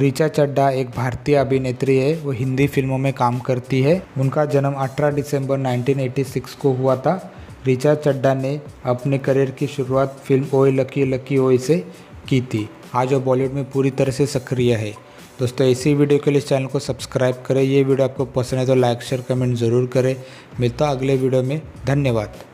ऋचा चड्ढा एक भारतीय अभिनेत्री है। वो हिंदी फिल्मों में काम करती है। उनका जन्म 18 दिसंबर 1986 को हुआ था। ऋचा चड्ढा ने अपने करियर की शुरुआत फिल्म ओए लकी लकी ओए से की थी। आज वो बॉलीवुड में पूरी तरह से सक्रिय है। दोस्तों, इसी वीडियो के लिए चैनल को सब्सक्राइब करें। ये वीडियो आपको पसंद है तो लाइक शेयर कमेंट ज़रूर करें। मिलता अगले वीडियो में। धन्यवाद।